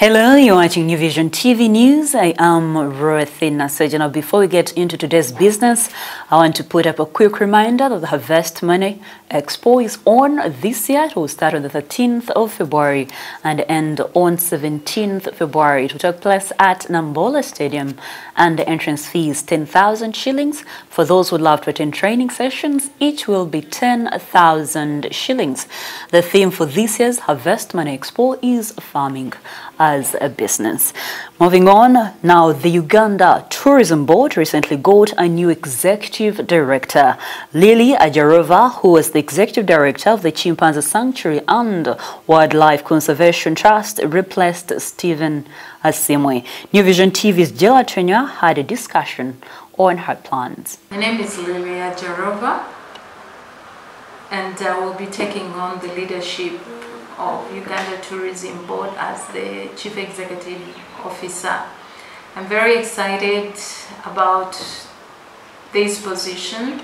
Hello, you're watching New Vision TV News. I am Ruth Nasejje. Now, before we get into today's business, I want to put up a quick reminder that the Harvest Money Expo is on this year. It will start on the 13th of February and end on 17th February. It will take place at Nambole Stadium, and the entrance fee is 10,000 shillings. For those who love to attend training sessions, each will be 10,000 shillings. The theme for this year's Harvest Money Expo is farming as a business. Moving on, now the Uganda Tourism Board recently got a new executive director. Lily Ajarova, who was the executive director of the Chimpanzee Sanctuary and Wildlife Conservation Trust, replaced Stephen Asimwe. New Vision TV's Jela Tenya had a discussion on her plans. My name is Lily Ajarova, and I will be taking on the leadership of Uganda Tourism Board as the Chief Executive Officer. I'm very excited about this position.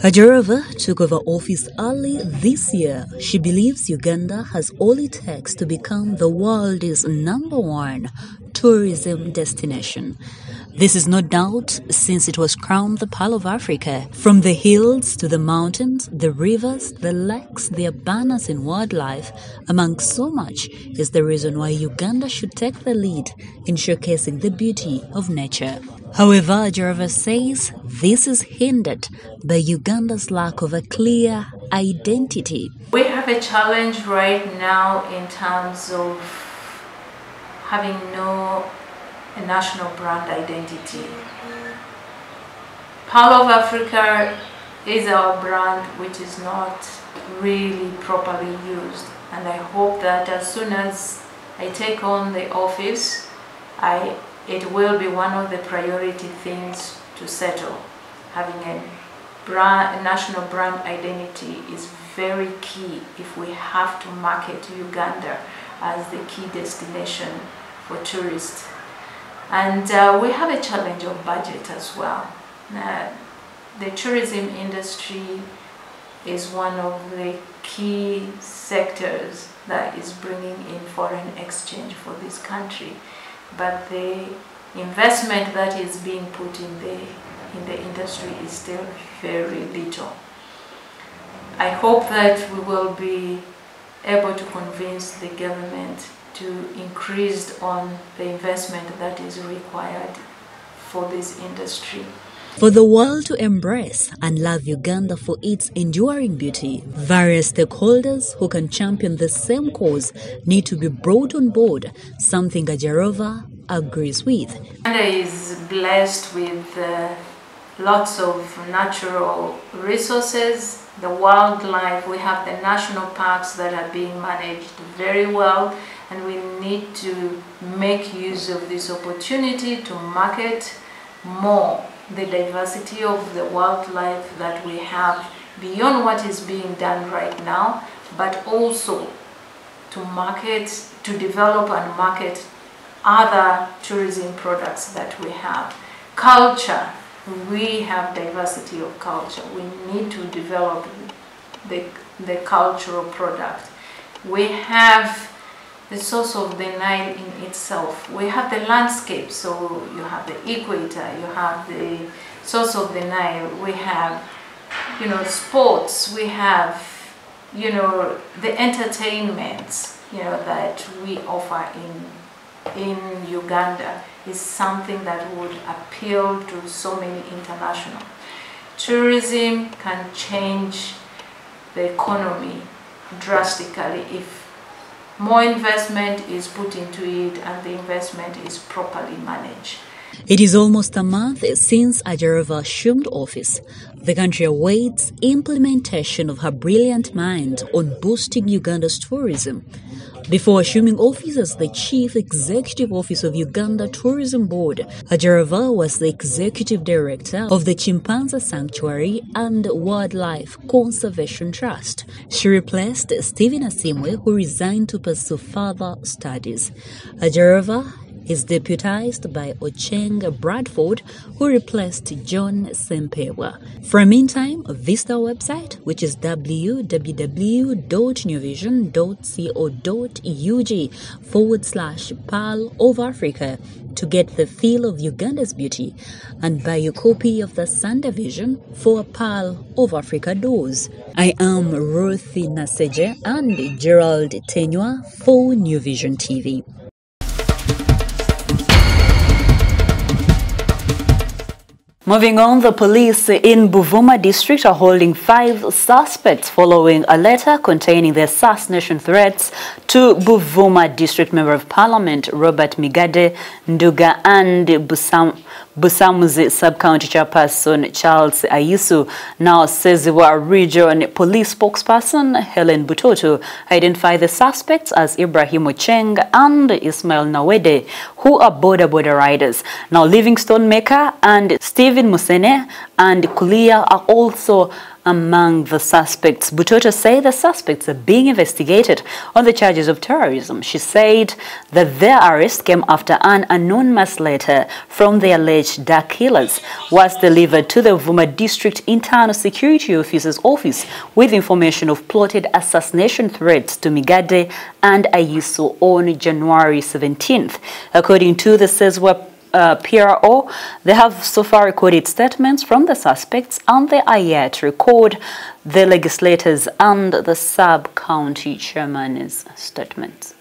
Ajarova took over office early this year. She believes Uganda has all it takes to become the world's #1 tourism destination. This is no doubt since it was crowned the Pearl of Africa. From the hills to the mountains, the rivers, the lakes, the abundance in wildlife, among so much, is the reason why Uganda should take the lead in showcasing the beauty of nature. However, Ajarova says this is hindered by Uganda's lack of a clear identity. We have a challenge right now in terms of having a national brand identity. Pearl of Africa is our brand, which is not really properly used. And I hope that as soon as I take on the office, it will be one of the priority things to settle. Having a national brand identity is very key if we have to market Uganda as the key destination for tourists. And we have a challenge of budget as well. The tourism industry is one of the key sectors that is bringing in foreign exchange for this country. But the investment that is being put in the industry is still very little. I hope that we will be able to convince the government to increase on the investment that is required for this industry. For the world to embrace and love Uganda for its enduring beauty, various stakeholders who can champion the same cause need to be brought on board, something Ajarova agrees with. Uganda is blessed with lots of natural resources, the wildlife. We have the national parks that are being managed very well, and we need to make use of this opportunity to market more the diversity of the wildlife that we have beyond what is being done right now, but also to develop and market other tourism products that we have. Culture, we have diversity of culture. We need to develop the cultural product. We have the source of the Nile in itself. We have the landscape, so you have the equator, you have the source of the Nile, we have, sports, we have, the entertainments, that we offer in Uganda is something that would appeal to so many international. Tourism can change the economy drastically if more investment is put into it and the investment is properly managed. It is almost a month since Ajarova assumed office. The country awaits implementation of her brilliant mind on boosting Uganda's tourism. Before assuming office as the Chief Executive Officer of Uganda Tourism Board, Ajarova was the Executive Director of the Chimpanzee Sanctuary and Wildlife Conservation Trust. She replaced Stephen Asimwe, who resigned to pursue further studies. Ajarova is deputized by Ocheng Bradford, who replaced John Sempewa. For a meantime, visit our website, which is www.newvision.co.ug/Pearl of Africa, to get the feel of Uganda's beauty and buy a copy of the Sunday Vision for Pearl of Africa doors. I am Ruth Nasejje and Gerald Tenya for New Vision TV. Moving on, the police in Buvuma district are holding 5 suspects following a letter containing the assassination threats to Buvuma district member of parliament Robert Migade Nduga and Busamuzi sub-county chairperson Charles Ayusu. Now Seziwa region police spokesperson Helen Butoto identified the suspects as Ibrahim Ocheng and Ismail Nawede, who are border riders. Now Livingstone Maker and Steven Musene and Kulia are also among the suspects. Butoto say the suspects are being investigated on the charges of terrorism. She said that their arrest came after an anonymous letter from the alleged drug killers was delivered to the Buvuma District Internal Security Officer's office with information of plotted assassination threats to Migade and Ayusu on January 17th. According to the Sezwa PRO, they have so far recorded statements from the suspects and they are yet to record the legislators and the sub-county chairman's statements.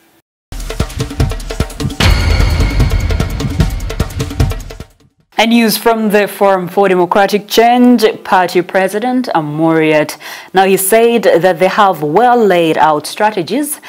And news from the Forum for Democratic Change Party President Amuriat. Now he said that they have well laid out strategies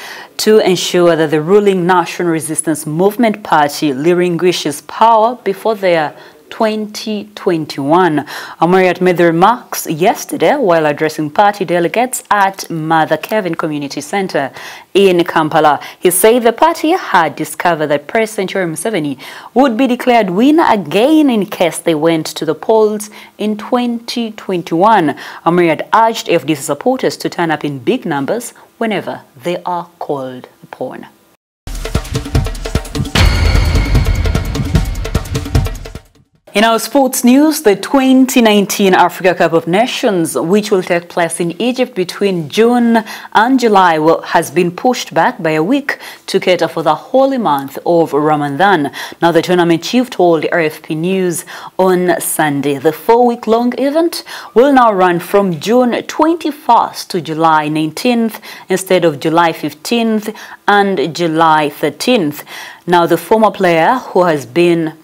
to ensure that the ruling National Resistance Movement Party relinquishes power before their 2021. Amuriat made the remarks yesterday while addressing party delegates at Mother Kevin Community Center in Kampala. He said the party had discovered that President Yoweri Museveni would be declared winner again in case they went to the polls in 2021. Amuriat urged FDC supporters to turn up in big numbers whenever they are called upon. In our sports news, the 2019 Africa Cup of Nations, which will take place in Egypt between June and July, has been pushed back by a week to cater for the holy month of Ramadan. Now, the tournament chief told RFP News on Sunday the 4-week-long event will now run from June 21st to July 19th instead of July 15th and July 13th. Now, the former player who has been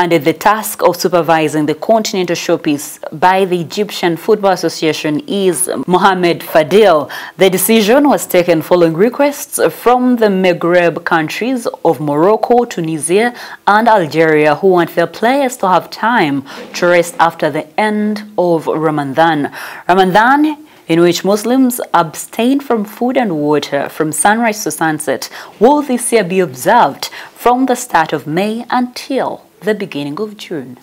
handed the task of supervising the continental showpiece by the Egyptian Football Association is Mohamed Fadil. The decision was taken following requests from the Maghreb countries of Morocco, Tunisia and Algeria, who want their players to have time to rest after the end of Ramadan. Ramadan, in which Muslims abstain from food and water from sunrise to sunset, will this year be observed from the start of May until the beginning of June.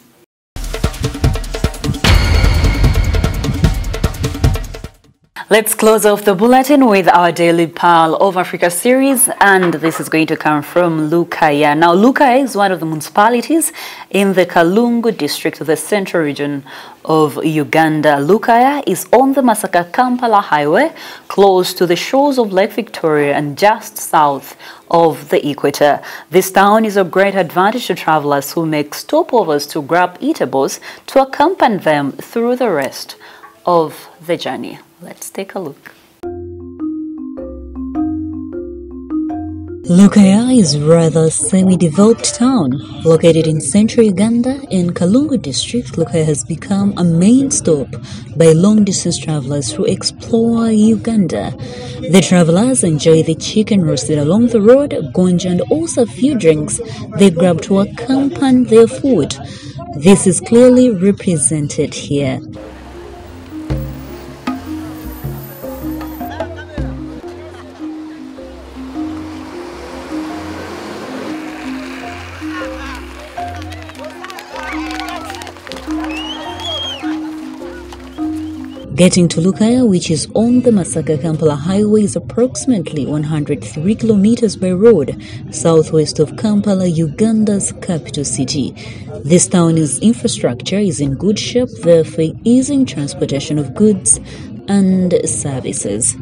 Let's close off the bulletin with our daily Pearl of Africa series, and this is going to come from Lukaya. Now, Lukaya is one of the municipalities in the Kalungu district of the central region of Uganda. Lukaya is on the Masaka Kampala Highway, close to the shores of Lake Victoria and just south of the equator. This town is of great advantage to travelers who make stopovers to grab eatables to accompany them through the rest of the journey. Let's take a look. Lukaya is a rather semi-developed town. Located in central Uganda in Kalungu district, Lukaya has become a main stop by long-distance travelers who explore Uganda. The travelers enjoy the chicken roasted along the road, gonja and also a few drinks they grab to accompany their food. This is clearly represented here. Getting to Lukaya, which is on the Masaka Kampala Highway, is approximately 103 kilometers by road, southwest of Kampala, Uganda's capital city. This town's infrastructure is in good shape, therefore easing transportation of goods and services.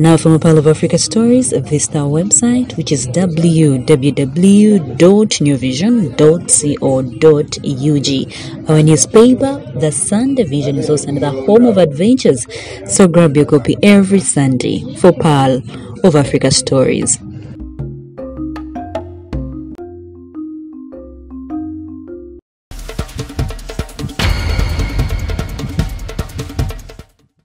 Now from Pearl of Africa Stories, visit our website, which is www.newvision.co.ug. Our newspaper, The Sunday Vision, is also another home of adventures, so grab your copy every Sunday for Pearl of Africa Stories.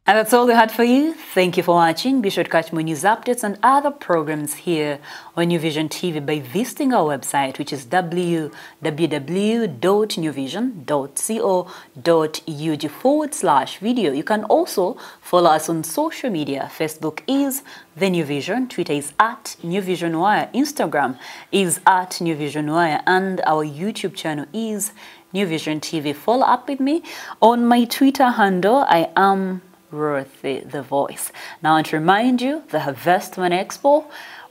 And that's all we had for you. Thank you for watching. Be sure to catch more news updates and other programs here on New Vision TV by visiting our website, which is www.newvision.co.ug/video. You can also follow us on social media. Facebook is The New Vision, Twitter is @NewVisionWire, Instagram is @NewVisionWire, and our YouTube channel is New Vision TV. Follow up with me on my Twitter handle. I am Ruth the Voice. Now, and to remind you, the Harvestman Expo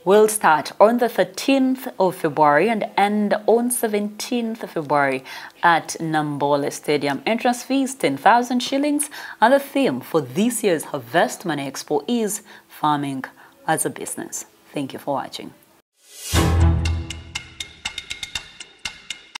will start on the 13th of February and end on 17th of February at Nambole Stadium. Entrance fees 10,000 shillings, and the theme for this year's Harvestman Expo is farming as a business. Thank you for watching.